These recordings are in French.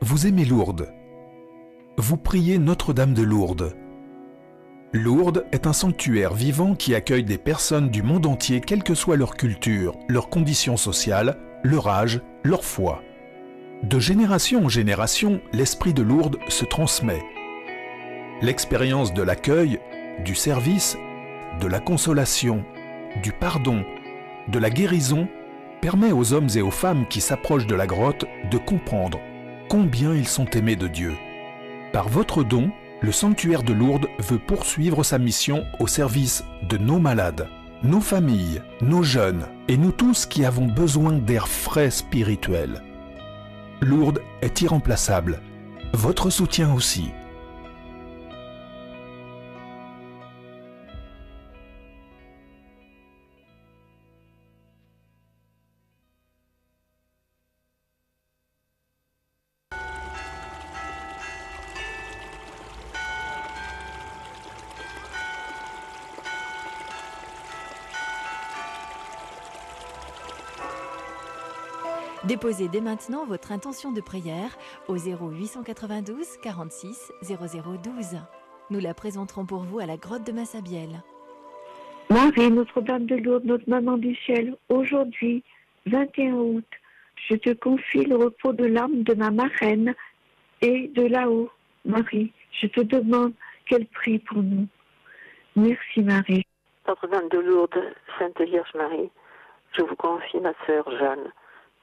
Vous aimez Lourdes. Vous priez Notre-Dame de Lourdes. Lourdes est un sanctuaire vivant qui accueille des personnes du monde entier, quelle que soit leur culture, leur condition sociale, leur âge, leur foi. De génération en génération, l'esprit de Lourdes se transmet. L'expérience de l'accueil, du service, de la consolation, du pardon, de la guérison permet aux hommes et aux femmes qui s'approchent de la grotte de comprendre combien ils sont aimés de Dieu. Par votre don, le sanctuaire de Lourdes veut poursuivre sa mission au service de nos malades, nos familles, nos jeunes et nous tous qui avons besoin d'air frais spirituel. Lourdes est irremplaçable. Votre soutien aussi. Déposez dès maintenant votre intention de prière au 0892 46 0012. Nous la présenterons pour vous à la grotte de Massabielle. Marie, Notre-Dame de Lourdes, notre maman du ciel, aujourd'hui, 21 août, je te confie le repos de l'âme de ma marraine et de là-haut. Marie, je te demande qu'elle prie pour nous. Merci Marie. Notre-Dame de Lourdes, Sainte Vierge Marie, je vous confie ma sœur Jeanne,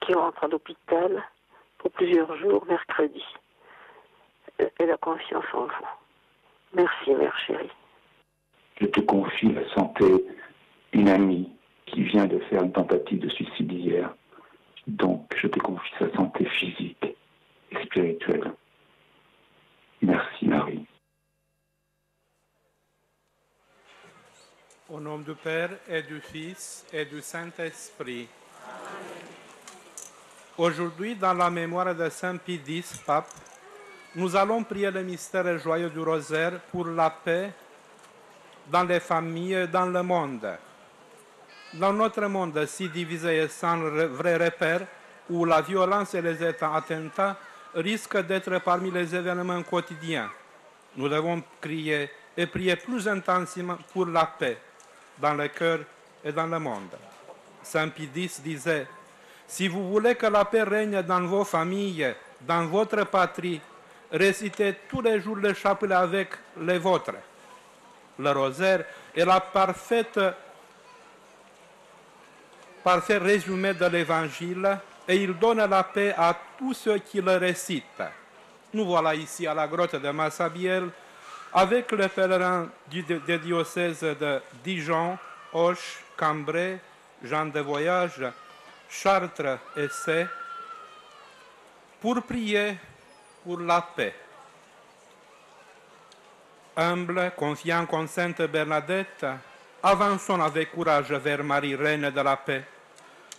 qui rentre à l'hôpital pour plusieurs jours mercredi. Elle a confiance en vous. Merci, mère chérie. Je te confie la santé d'une amie qui vient de faire une tentative de suicide hier. Donc, je te confie sa santé physique et spirituelle. Merci, Marie. Au nom du Père et du Fils et du Saint-Esprit. Amen. Aujourd'hui, dans la mémoire de Saint-Pie X, pape, nous allons prier le mystère joyeux du rosaire pour la paix dans les familles et dans le monde. Dans notre monde si divisé et sans vrai repère, où la violence et les attentats risquent d'être parmi les événements quotidiens, nous devons crier et prier plus intensément pour la paix dans le cœur et dans le monde. Saint-Pie X disait: si vous voulez que la paix règne dans vos familles, dans votre patrie, récitez tous les jours le chapelet avec les vôtres. Le rosaire est le parfait résumé de l'Évangile et il donne la paix à tous ceux qui le récitent. Nous voilà ici à la grotte de Massabielle avec les pèlerins des diocèses de Dijon, Auch, Cambrai, Jean de Voyage, Chartres et c'est pour prier pour la paix. Humble, confiant comme Sainte Bernadette, avançons avec courage vers Marie, reine de la paix,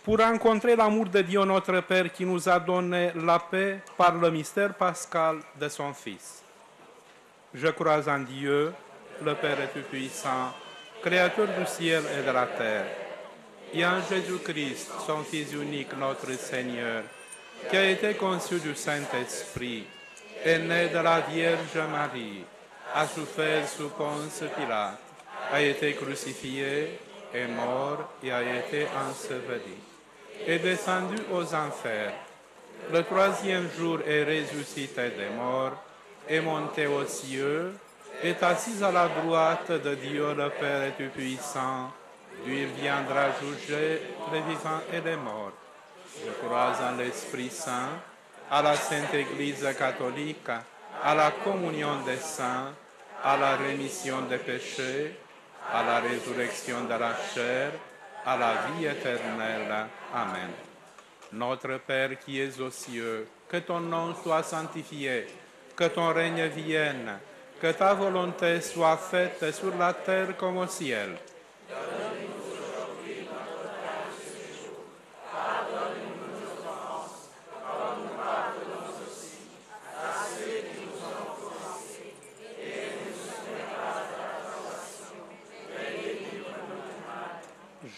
pour rencontrer l'amour de Dieu notre Père qui nous a donné la paix par le mystère pascal de son Fils. Je crois en Dieu, le Père Tout-Puissant, Créateur du ciel et de la terre, et en Jésus-Christ, son Fils unique, notre Seigneur, qui a été conçu du Saint-Esprit, est né de la Vierge Marie, a souffert sous Ponce-Pilate, a été crucifié, est mort et a été enseveli, est descendu aux enfers. Le troisième jour est ressuscité des morts, est monté aux cieux, est assis à la droite de Dieu le Père Tout-Puissant, d'où il viendra juger les vivants et les morts. Je crois en l'Esprit Saint, à la Sainte Église catholique, à la communion des saints, à la rémission des péchés, à la résurrection de la chair, à la vie éternelle. Amen. Notre Père qui es aux cieux, que ton nom soit sanctifié, que ton règne vienne, que ta volonté soit faite sur la terre comme au ciel. Donne-nous aujourd'hui notre pain de ce jour. Pardonne-nous nos offenses, comme nous pardonnons aussi à ceux qui nous ont offensés. Et ne nous soumets pas à la tentation, mais délivre-nous du mal.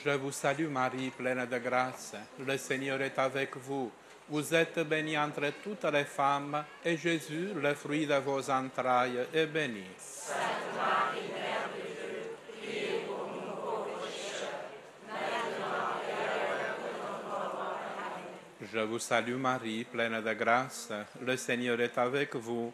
Je vous salue Marie, pleine de grâce. Le Seigneur est avec vous. Vous êtes bénie entre toutes les femmes, et Jésus, le fruit de vos entrailles, est béni. Sainte Marie, Mère de Dieu, priez pour nous pauvres pécheurs, maintenant et à l'heure de notre mort. Amen. Je vous salue Marie, pleine de grâce. Le Seigneur est avec vous.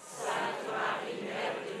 Sainte Marie, Mère de Dieu,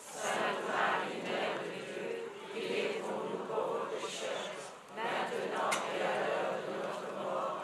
Sainte Marie, Mère de Dieu, priez pour nous pauvres pécheurs, maintenant et à l'heure de notre mort.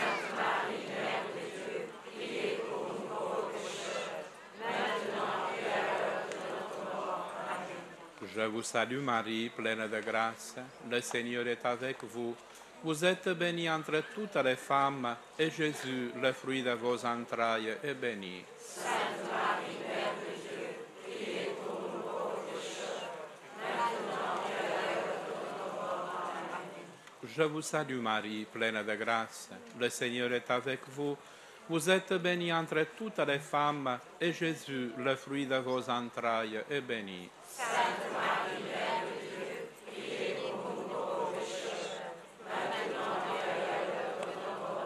fruit de vos entrailles, est béni. Sainte Marie, Mère de Dieu, priez pour nous pauvres pécheurs, maintenant et à l'heure de notre mort. Amen. Je vous salue Marie, pleine de grâce. Le Seigneur est avec vous. Vous êtes bénie entre toutes les femmes, et Jésus, le fruit de vos entrailles, est béni. Sainte Marie, Mère de Dieu, priez pour nous pauvres pécheurs, maintenant et à l'heure de notre mort. Amen. Je vous salue Marie, pleine de grâce. Le Seigneur est avec vous. Vous êtes bénie entre toutes les femmes, et Jésus, le fruit de vos entrailles, est béni. Sainte Marie, Mère de Dieu,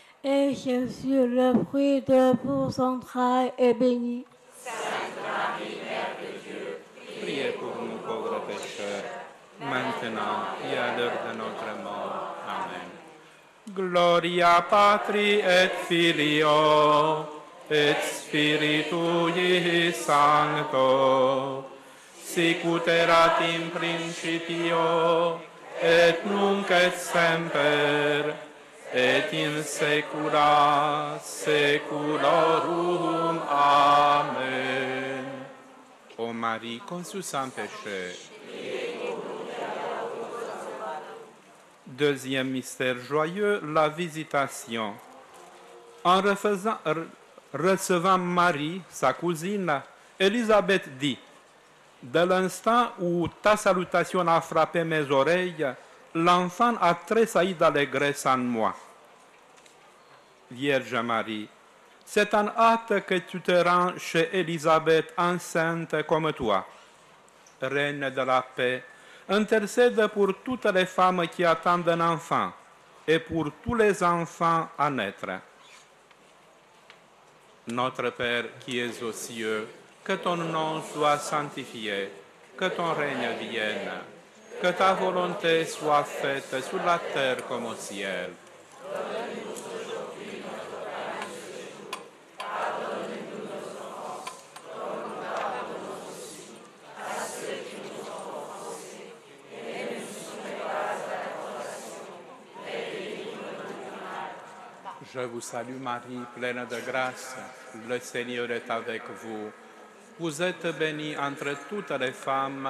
et Jésus, le fruit de vos entrailles, est béni. Sainte Marie, Mère de Dieu, priez pour nous pauvres pécheurs, maintenant et à l'heure de notre mort. Amen. Gloria Patri et Filio, et Spiritui Sancto, sicut erat in principio, et nunc et semper, et in saecula saeculorum. Amen. Ô Marie, conçue sans péché. Deuxième mystère joyeux, la visitation. En recevant Marie, sa cousine, Élisabeth dit, « De l'instant où ta salutation a frappé mes oreilles, l'enfant a tressailli d'allégresse en moi. » Vierge Marie, c'est en hâte que tu te rends chez Élisabeth, enceinte comme toi. Reine de la paix, intercède pour toutes les femmes qui attendent un enfant et pour tous les enfants à naître. Notre Père qui es aux cieux, que ton nom soit sanctifié, que ton règne vienne, que ta volonté soit faite sur la terre comme au ciel. Donne-nous aujourd'hui notre pain de ce jour. Pardonne-nous nos offenses, comme nous pardonnons aussi à ceux qui nous ont offensés. Et ne nous soumets pas à la tentation, mais délivre-nous du mal. Je vous salue Marie, pleine de grâce. Le Seigneur est avec vous. Vous êtes bénie entre toutes les femmes,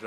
Je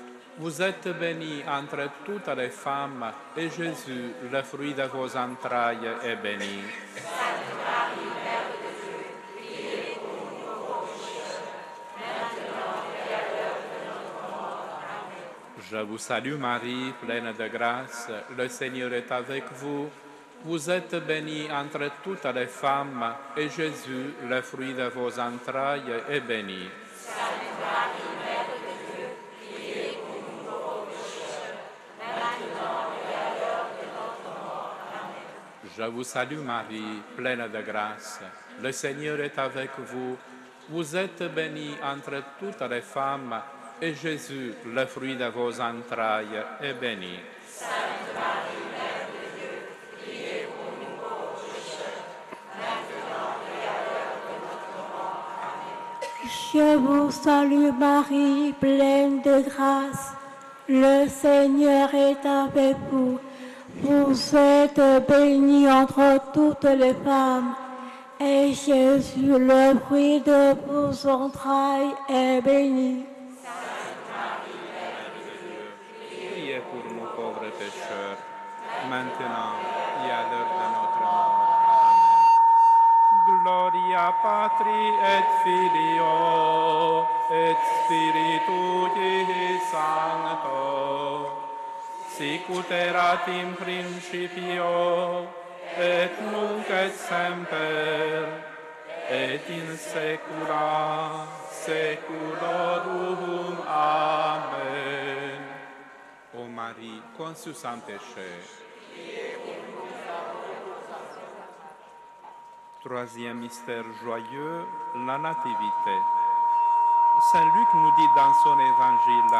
et à l'heure de notre mort. Amen. Je vous salue Marie, pleine de grâce, le Seigneur est avec vous. Vous êtes bénie entre toutes les femmes, et Jésus, le fruit de vos entrailles, est béni. Sainte Marie, Mère de Dieu, priez pour nous pauvres pécheurs, maintenant et à l'heure de notre mort. Amen. Je vous salue Marie, pleine de grâce, le Seigneur est avec vous. Vous êtes bénie entre toutes les femmes, et Jésus, le fruit de vos entrailles, est béni. Sainte Marie, Mère de Dieu, je vous salue Marie, pleine de grâce. Le Seigneur est avec vous. Vous êtes bénie entre toutes les femmes, et Jésus, le fruit de vos entrailles, est béni. Sainte Marie, Mère de Dieu, priez pour nous pauvres pécheurs, maintenant et à l'heure de notre mort. Amen. Je vous salue Marie, pleine de grâce. Le Seigneur est avec vous. Vous êtes bénie entre toutes les femmes. Et Jésus, le fruit de vos entrailles, est béni. Sainte Marie, Mère de Dieu, priez pour nos pauvres pécheurs, maintenant et à l'heure de notre mort. Amen. Gloria Patri et Filio et Spiritui Sancto, sicut erat in principio, et nunc et semper, et in saecula saeculorum. Amen. Ô Marie, conçue sans péché. Troisième mystère joyeux, la nativité. Saint Luc nous dit dans son évangile,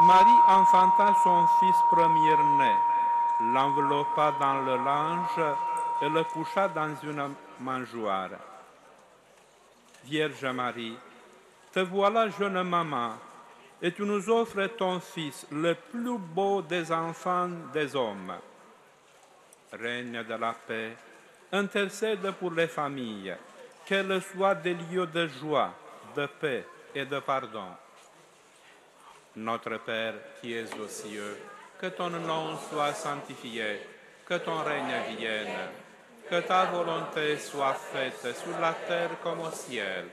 Marie enfanta son fils premier-né, l'enveloppa dans le linge et le coucha dans une mangeoire. Vierge Marie, te voilà jeune maman, et tu nous offres ton fils, le plus beau des enfants des hommes. Règne de la paix, intercède pour les familles, qu'elles soient des lieux de joie, de paix et de pardon. Notre Père qui es aux cieux, que ton nom soit sanctifié, que ton règne vienne, que ta volonté soit faite sur la terre comme au ciel.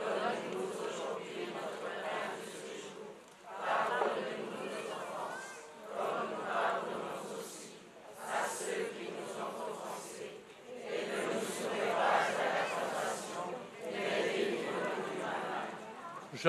Donne-nous aujourd'hui notre pain de ce jour. Pardonne-nous nos offenses, comme nous pardonnons aussi à ceux qui nous ont offensés. Et ne nous soumets pas à la tentation, mais délivre-nous du mal. Je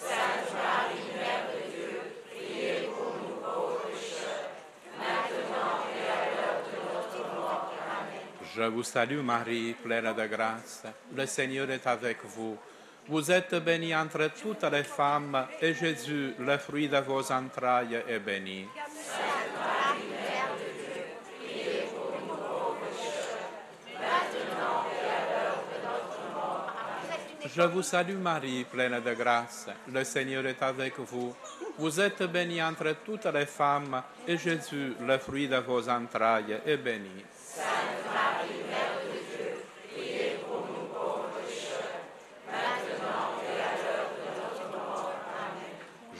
Sainte Marie, je vous salue Marie, pleine de grâce. Le Seigneur est avec vous. Vous êtes bénie entre toutes les femmes, et Jésus, le fruit de vos entrailles, est béni. Sainte Marie, Mère de Dieu, priez pour nous pauvres pécheurs, maintenant et à l'heure de notre mort. Amen. Je vous salue Marie, pleine de grâce. Le Seigneur est avec vous. Vous êtes bénie entre toutes les femmes, et Jésus, le fruit de vos entrailles, est béni. Sainte Marie, Mère de Dieu, priez pour nous pauvres pécheurs, maintenant et à l'heure de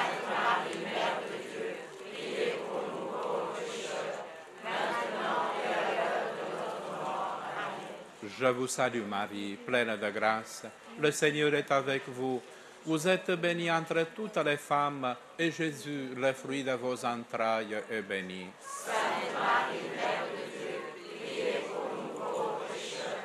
Bethléem, est béni. Sainte Marie, Mère de Dieu, priez pour nous pauvres pécheurs,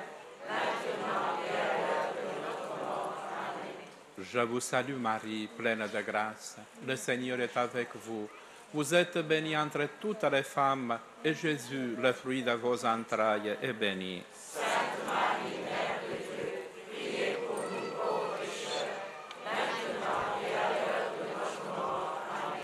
maintenant et à l'heure de notre mort. Amen. Je vous salue Marie, pleine de grâce. Le Seigneur est avec vous. Vous êtes bénie entre toutes les femmes, et Jésus, le fruit de vos entrailles, est béni. Sainte Marie, Mère de Dieu, priez pour nous pauvres pécheurs, maintenant et à l'heure de notre mort. Amen. Je vous salue Marie, pleine de grâce. Le Seigneur est avec vous. Vous êtes bénie entre toutes les femmes, et Jésus, le fruit de vos entrailles, est béni. Sainte Marie, Mère de Dieu, priez pour nous pauvres pécheurs, maintenant et à l'heure de notre mort. Amen. Je vous salue Marie, pleine de grâce. Le Seigneur est avec vous. Vous êtes bénie entre toutes les femmes, et Jésus, le fruit de vos entrailles, est béni. Sainte Marie, Mère de Dieu, priez pour nous pauvres pécheurs, maintenant et à l'heure de notre mort. Amen.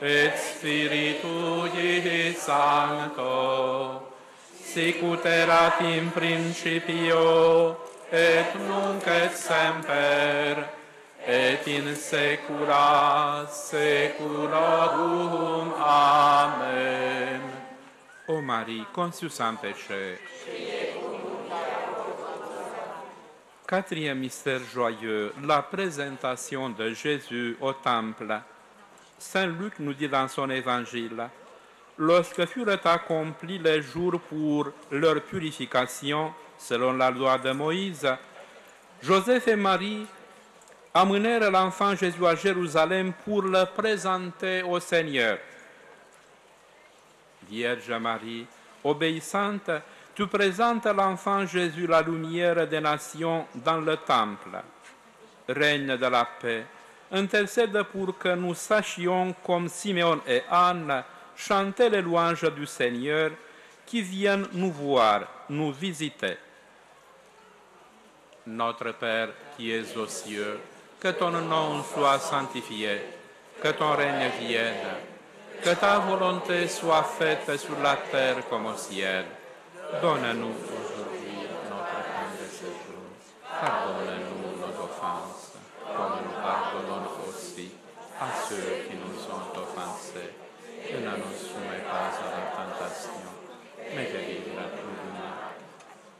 et Spiritui Sancto, sic ut erat in principio et nunc et semper et in saecula saeculorum. Amen. Ô Marie, conçue sans péché. Quatrième mystère joyeux, la présentation de Jésus au temple. Saint Luc nous dit dans son Évangile, « Lorsque furent accomplis les jours pour leur purification, selon la loi de Moïse, Joseph et Marie amenèrent l'enfant Jésus à Jérusalem pour le présenter au Seigneur. Vierge Marie, obéissante, tu présentes l'enfant Jésus, la lumière des nations, dans le temple. Règne de la paix, intercède pour que nous sachions, comme Siméon et Anne, chanter les louanges du Seigneur, qui viennent nous voir, nous visiter. Notre Père, qui es aux cieux, que ton nom soit sanctifié, que ton règne vienne, que ta volonté soit faite sur la terre comme au ciel. Donne-nous aujourd'hui notre pain de ce jour. Pardonne-nous nos offenses, comme nous pardonnons aussi à ceux qui nous ont offensés. Et ne nous soumets pas à la tentation, mais délivre-nous du mal.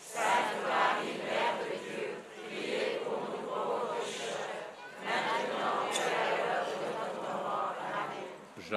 Sainte Marie, Mère de Dieu, priez pour nous pauvres pécheurs, maintenant et à l'heure de notre mort. Amen. Je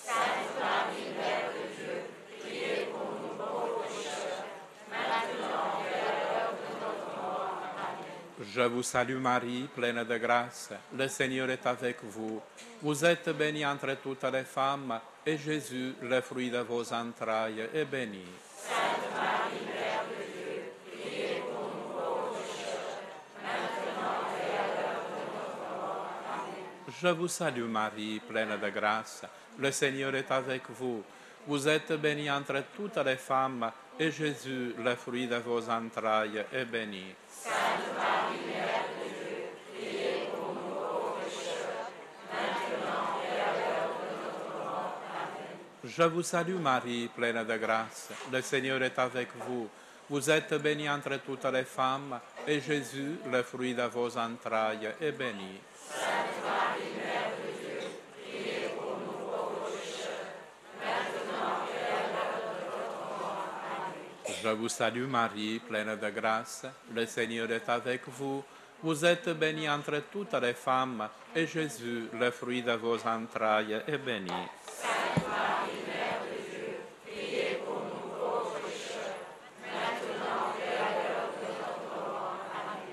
Sainte Marie, Mère de Dieu, priez pour nous pauvres pécheurs, maintenant et à l'heure de notre mort. Amen. Je vous salue Marie, pleine de grâce. Le Seigneur est avec vous. Vous êtes bénie entre toutes les femmes, et Jésus, le fruit de vos entrailles, est béni. Sainte Marie, Mère de Dieu, je vous salue Marie, pleine de grâce. Le Seigneur est avec vous. Vous êtes bénie entre toutes les femmes, et Jésus, le fruit de vos entrailles, est béni. Sainte Marie, Mère de Dieu, priez pour nous pauvres pécheurs, maintenant et à l'heure de notre mort. Amen. Je vous salue Marie, pleine de grâce. Le Seigneur est avec vous. Vous êtes bénie entre toutes les femmes, et Jésus, le fruit de vos entrailles, est béni. Sainte Marie, Mère de Dieu, priez pour nous pauvres pécheurs, maintenant et à l'heure de notre mort. Amen. Je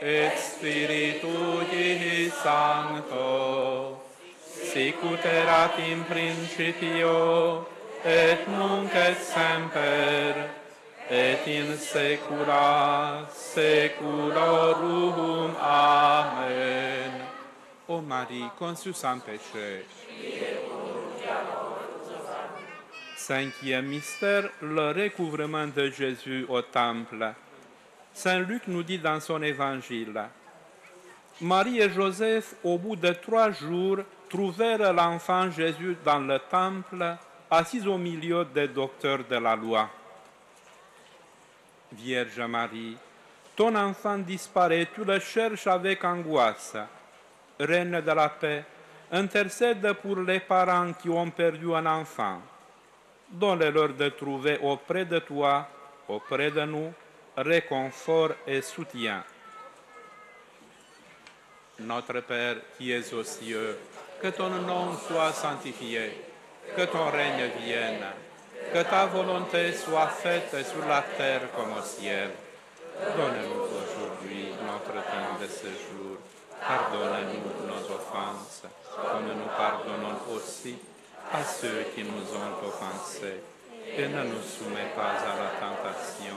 et Spiritui Sancto, sicut erat in principio et nunc et semper, et in saecula saeculorum. Amen. Ô Marie, conçue sans péché. Cinquième mystère, le recouvrement de Jésus au temple. Saint Luc nous dit dans son évangile: Marie et Joseph, au bout de 3 jours, trouvèrent l'enfant Jésus dans le temple, assis au milieu des docteurs de la loi. Vierge Marie, ton enfant disparaît, tu le cherches avec angoisse. Reine de la paix, intercède pour les parents qui ont perdu un enfant. Donne-leur de trouver auprès de toi, auprès de nous, réconfort et soutien. Notre Père qui es aux cieux, que ton nom soit sanctifié, que ton règne vienne. Que ta volonté soit faite sur la terre comme au ciel. Donne-nous aujourd'hui notre pain de ce jour. Pardonne-nous nos offenses, comme nous pardonnons aussi à ceux qui nous ont offensés. Et ne nous soumets pas à la tentation,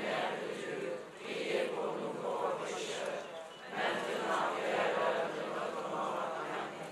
Mère de Dieu, priez pour nous pauvres pécheurs, maintenant et à l'heure de notre mort. Amen.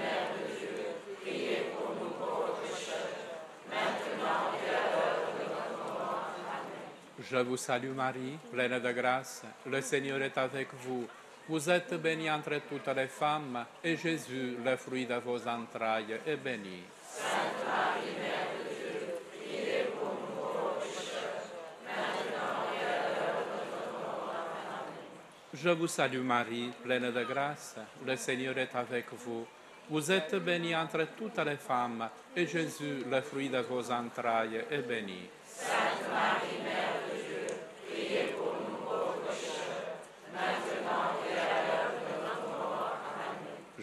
Mère de Dieu, Je vous salue Marie, pleine de grâce, le Seigneur est avec vous. Vous êtes bénie entre toutes les femmes, et Jésus, le fruit de vos entrailles, est béni. Sainte Marie, Mère de Dieu, priez pour nous pauvres pécheurs, maintenant et à l'heure de notre mort. Amen. Je vous salue Marie, pleine de grâce, le Seigneur est avec vous. Vous êtes bénie entre toutes les femmes, et Jésus, le fruit de vos entrailles, est béni. Sainte Marie, Mère de Dieu, priez pour nous pauvres pécheurs, maintenant et à l'heure de notre mort. Amen.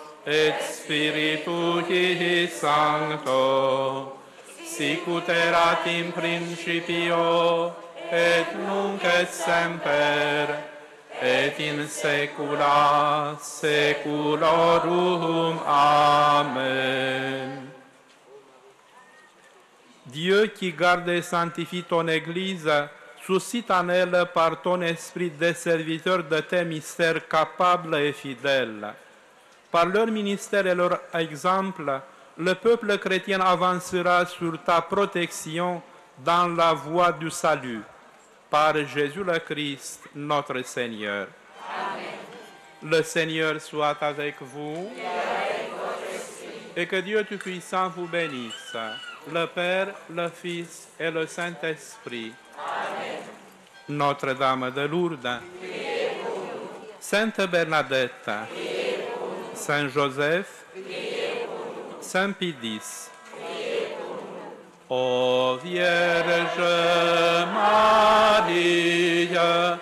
et Spiritui Sancto, sic ut erat in principio et nunc et semper et in saecula saeculorum. Amen. Dieu qui garde et sanctifie ton Église, suscite en elle par ton esprit des serviteurs de tes mystères capables et fidèles. Par leur ministère et leur exemple, le peuple chrétien avancera sur ta protection dans la voie du salut. Par Jésus le Christ, notre Seigneur. Amen. Le Seigneur soit avec vous. Et avec votre esprit. Et que Dieu Tout-Puissant vous bénisse, le Père, le Fils et le Saint-Esprit. Amen. Notre-Dame de Lourdes, priez pour nous. Sainte Bernadette, priez pour nous. Saint Joseph, priez pour nous. Saint-Pie X. Ô Vierge Marie, le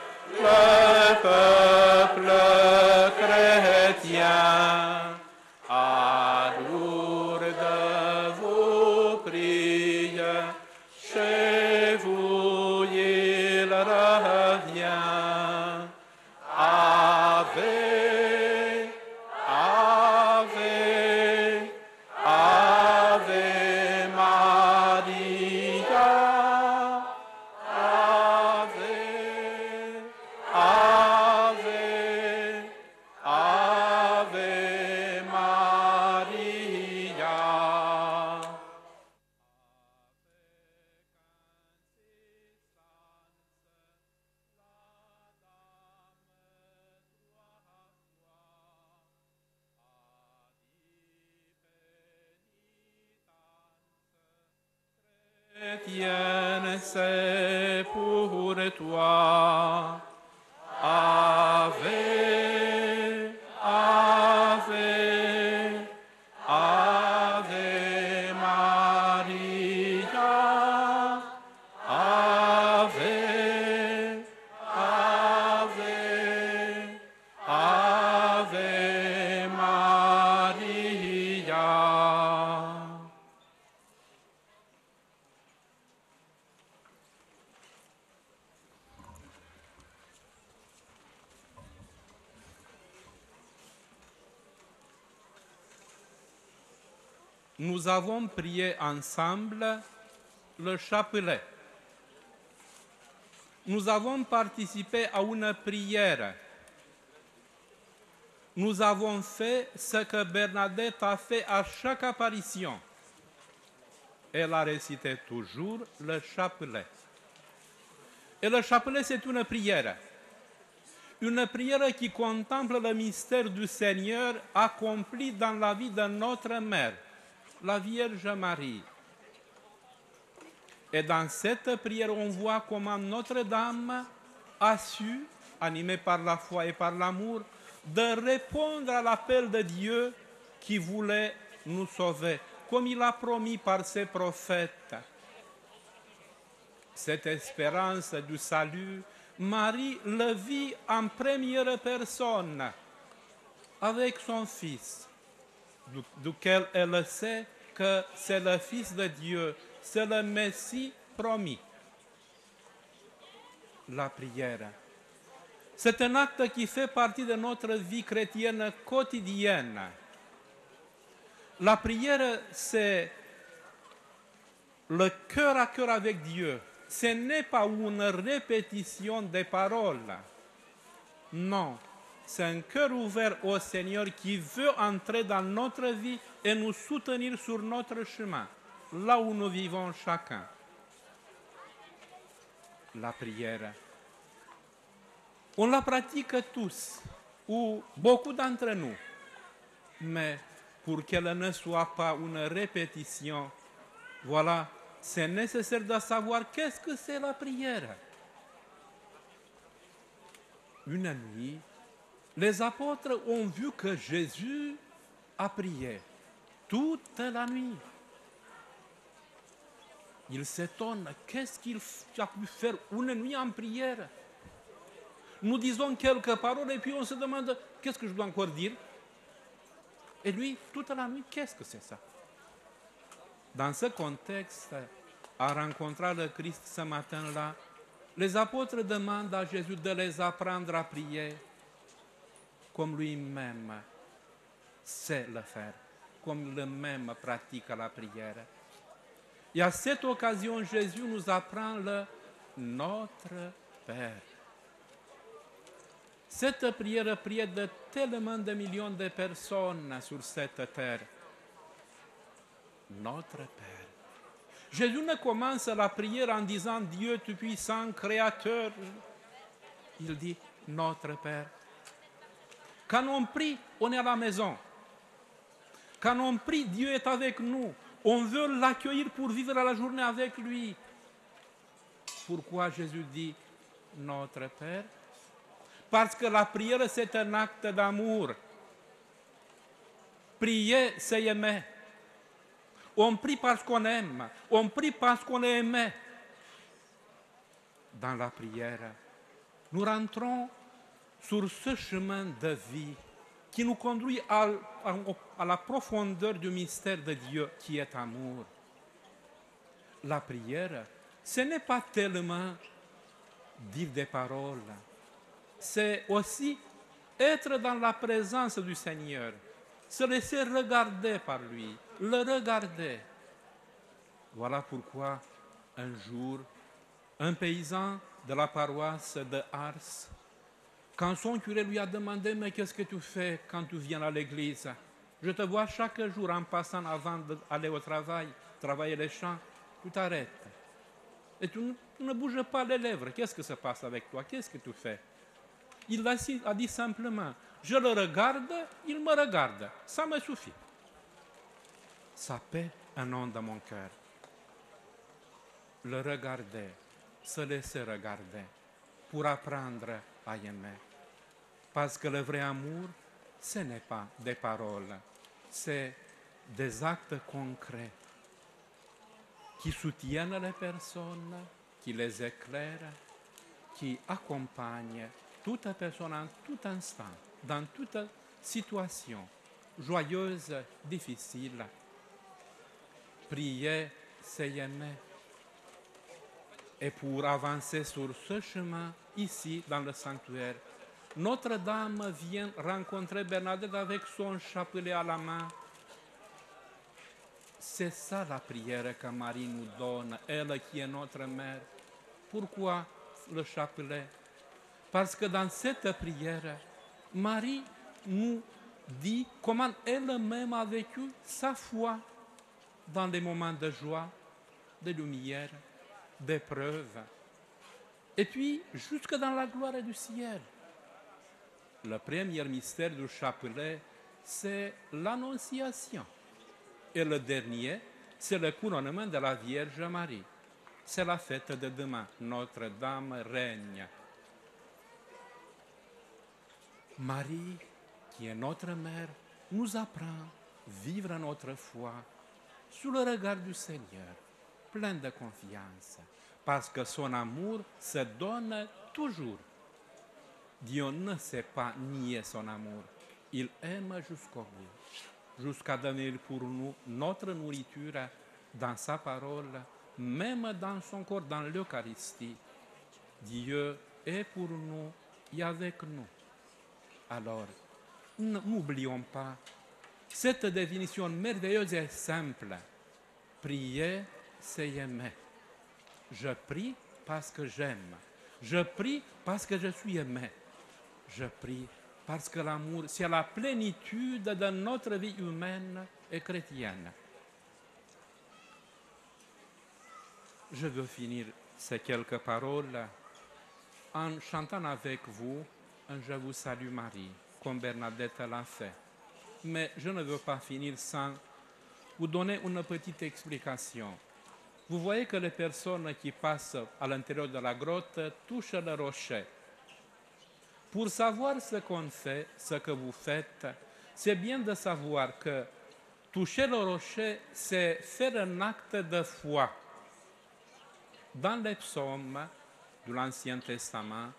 peuple chrétien, à Lourdes vous prie, chez vous il revient. Ave, Ave, Ave. Tiens, c'est pour toi. Ave, Ave, Ave Maria. Ave, Ave, Ave Maria. Nous avons prié ensemble le chapelet. Nous avons participé à une prière. Nous avons fait ce que Bernadette a fait à chaque apparition. Elle a récité toujours le chapelet. Et le chapelet, c'est une prière. Une prière qui contemple le mystère du Seigneur accompli dans la vie de notre Mère, la Vierge Marie. Et dans cette prière, on voit comment Notre-Dame a su, animée par la foi et par l'amour, de répondre à l'appel de Dieu qui voulait nous sauver, comme il a promis par ses prophètes. Cette espérance du salut, Marie le vit en première personne avec son Fils, duquel elle sait que c'est le Fils de Dieu, c'est le Messie promis. La prière, c'est un acte qui fait partie de notre vie chrétienne quotidienne. La prière, c'est le cœur à cœur avec Dieu. Ce n'est pas une répétition des paroles, non. C'est un cœur ouvert au Seigneur qui veut entrer dans notre vie et nous soutenir sur notre chemin, là où nous vivons chacun. La prière, on la pratique tous, ou beaucoup d'entre nous, mais pour qu'elle ne soit pas une répétition, voilà, c'est nécessaire de savoir qu'est-ce que c'est la prière. Une nuit, les apôtres ont vu que Jésus a prié toute la nuit. Ils s'étonnent, qu'est-ce qu'il a pu faire une nuit en prière? nous disons quelques paroles et puis on se demande « qu'est-ce que je dois encore dire ?» Et lui, toute la nuit, qu'est-ce que c'est ça? Dans ce contexte, à rencontrer le Christ ce matin-là, les apôtres demandent à Jésus de les apprendre à prier comme lui-même sait le faire, comme lui-même pratique la prière. Et à cette occasion, Jésus nous apprend le Notre Père. Cette prière prie de tellement de millions de personnes sur cette terre. Notre Père. Jésus ne commence la prière en disant Dieu Tout-Puissant, Créateur. Il dit Notre Père. Quand on prie, on est à la maison. Quand on prie, Dieu est avec nous. On veut l'accueillir pour vivre la journée avec lui. Pourquoi Jésus dit Notre Père? Parce que la prière, c'est un acte d'amour. Prier, c'est aimer. On prie parce qu'on aime. On prie parce qu'on est aimé. Dans la prière, nous rentrons sur ce chemin de vie qui nous conduit à la profondeur du mystère de Dieu qui est amour. La prière, ce n'est pas tellement dire des paroles. C'est aussi être dans la présence du Seigneur, se laisser regarder par lui, le regarder. Voilà pourquoi un jour, un paysan de la paroisse de Ars, quand son curé lui a demandé « Mais qu'est-ce que tu fais quand tu viens à l'église? Je te vois chaque jour en passant avant d'aller au travail, travailler les champs, tu t'arrêtes et tu ne bouges pas les lèvres. Qu'est-ce que se passe avec toi? Qu'est-ce que tu fais? » Il a dit simplement, je le regarde, il me regarde, ça me suffit. Ça paie un an dans mon cœur. Le regarder, se laisser regarder, pour apprendre à aimer. Parce que le vrai amour, ce n'est pas des paroles, c'est des actes concrets qui soutiennent les personnes, qui les éclairent, qui accompagnent toute personne, en tout instant, dans toute situation, joyeuse, difficile. Prier, c'est aimer. Et pour avancer sur ce chemin, ici, dans le sanctuaire, Notre-Dame vient rencontrer Bernadette avec son chapelet à la main. C'est ça la prière que Marie nous donne, elle qui est notre mère. Pourquoi le chapelet? Parce que dans cette prière, Marie nous dit comment elle-même a vécu sa foi dans les moments de joie, de lumière, d'épreuve, et puis jusque dans la gloire du ciel. Le premier mystère du chapelet, c'est l'Annonciation. Et le dernier, c'est le couronnement de la Vierge Marie. C'est la fête de demain, Notre-Dame règne. Marie, qui est notre mère, nous apprend à vivre notre foi sous le regard du Seigneur, plein de confiance, parce que son amour se donne toujours. Dieu ne sait pas nier son amour. Il aime jusqu'au bout, jusqu'à donner pour nous notre nourriture dans sa parole, même dans son corps, dans l'Eucharistie. Dieu est pour nous et avec nous. Alors, n'oublions pas cette définition merveilleuse et simple. Prier, c'est aimer. Je prie parce que j'aime. Je prie parce que je suis aimé. Je prie parce que l'amour, c'est la plénitude de notre vie humaine et chrétienne. Je veux finir ces quelques paroles en chantant avec vous « Je vous salue Marie », comme Bernadette l'a fait. Mais je ne veux pas finir sans vous donner une petite explication. Vous voyez que les personnes qui passent à l'intérieur de la grotte touchent le rocher. Pour savoir ce qu'on fait, ce que vous faites, c'est bien de savoir que toucher le rocher, c'est faire un acte de foi. Dans les psaumes de l'Ancien Testament,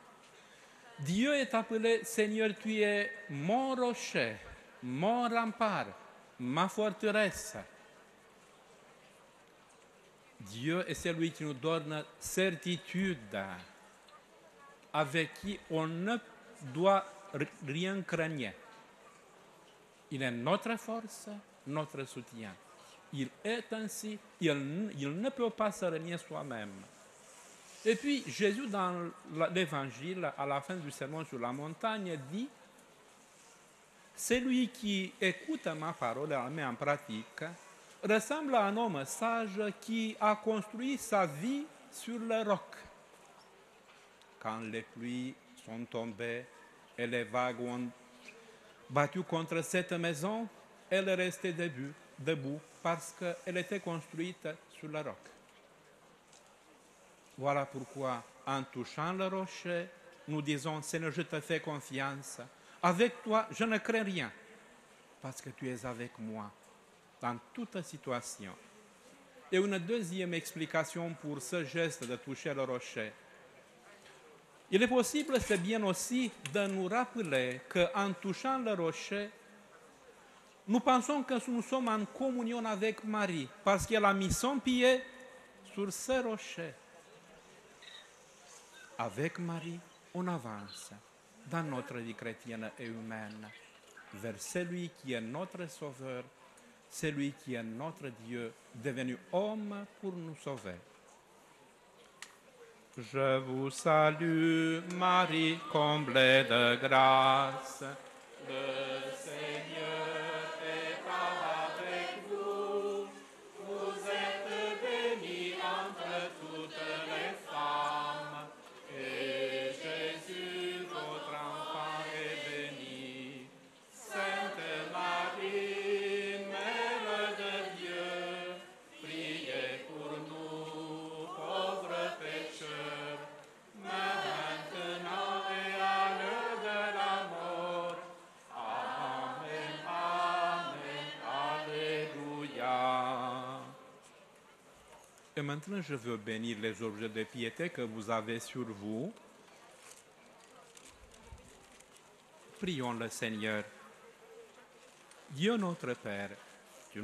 Dieu est appelé, Seigneur, tu es mon rocher, mon rempart, ma forteresse. Dieu est celui qui nous donne certitude, avec qui on ne doit rien craindre. Il est notre force, notre soutien. Il est ainsi, il ne peut pas se renier soi-même. Et puis Jésus, dans l'Évangile, à la fin du Sermon sur la montagne, dit « Celui qui écoute ma parole et la met en pratique, ressemble à un homme sage qui a construit sa vie sur le roc. Quand les pluies sont tombées et les vagues ont battu contre cette maison, elle est restée debout parce qu'elle était construite sur le roc. » Voilà pourquoi, en touchant le rocher, nous disons « Seigneur, je te fais confiance. Avec toi, je ne crains rien, parce que tu es avec moi dans toute situation. » Et une deuxième explication pour ce geste de toucher le rocher. Il est possible, c'est bien aussi, de nous rappeler qu'en touchant le rocher, nous pensons que nous sommes en communion avec Marie, parce qu'elle a mis son pied sur ce rocher. Avec Marie, on avance dans notre vie chrétienne et humaine, vers celui qui est notre Sauveur, celui qui est notre Dieu, devenu homme pour nous sauver. Je vous salue, Marie, comblée de grâce. Le Seigneur est avec vous. Vous êtes bénie entre toutes les femmes. Et Jésus, votre enfant, est béni. Sainte Marie, Mère de Dieu, priez pour nous, pauvres pécheurs, maintenant et à l'heure de la mort. Amen, amen, alléluia. Et maintenant, je veux bénir les objets de piété que vous avez sur vous. Prions le Seigneur. Dieu notre Père, tu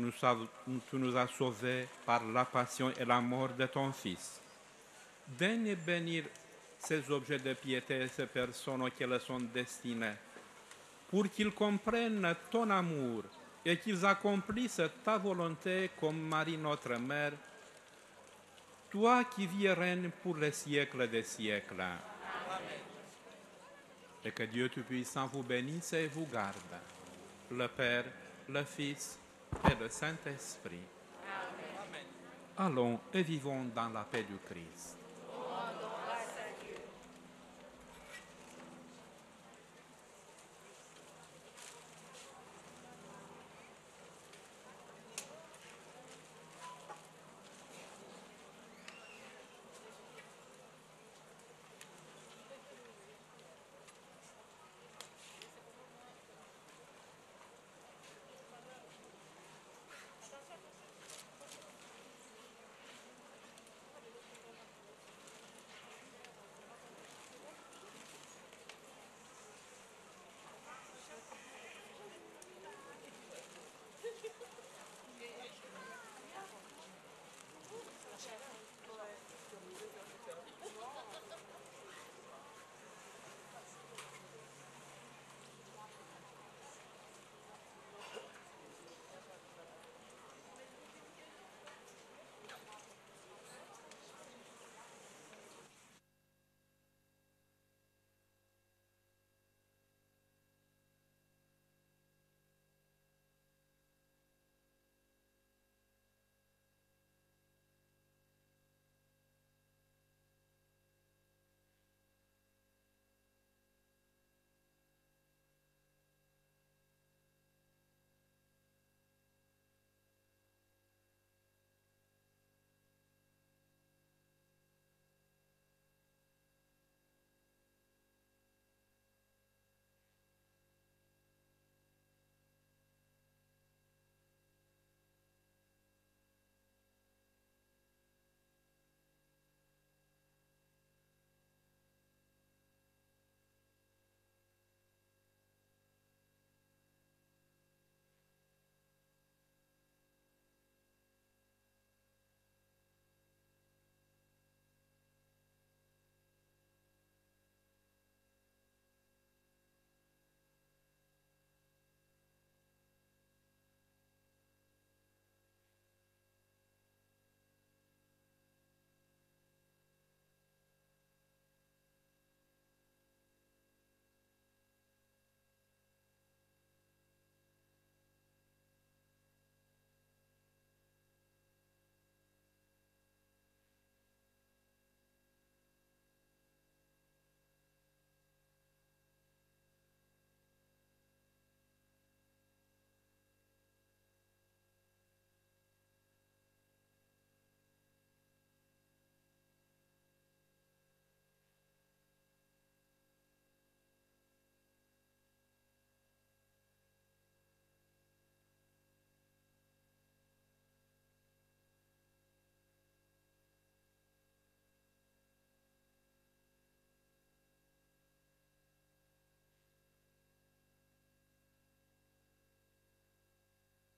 nous as sauvés par la passion et la mort de ton Fils. Daigne bénir ces objets de piété et ces personnes auxquelles sont destinées, pour qu'ils comprennent ton amour et qu'ils accomplissent ta volonté comme Marie notre Mère, toi qui vis et règne pour les siècles des siècles. Amen. Et que Dieu Tout-Puissant vous bénisse et vous garde, le Père, le Fils et le Saint-Esprit. Amen. Allons et vivons dans la paix du Christ.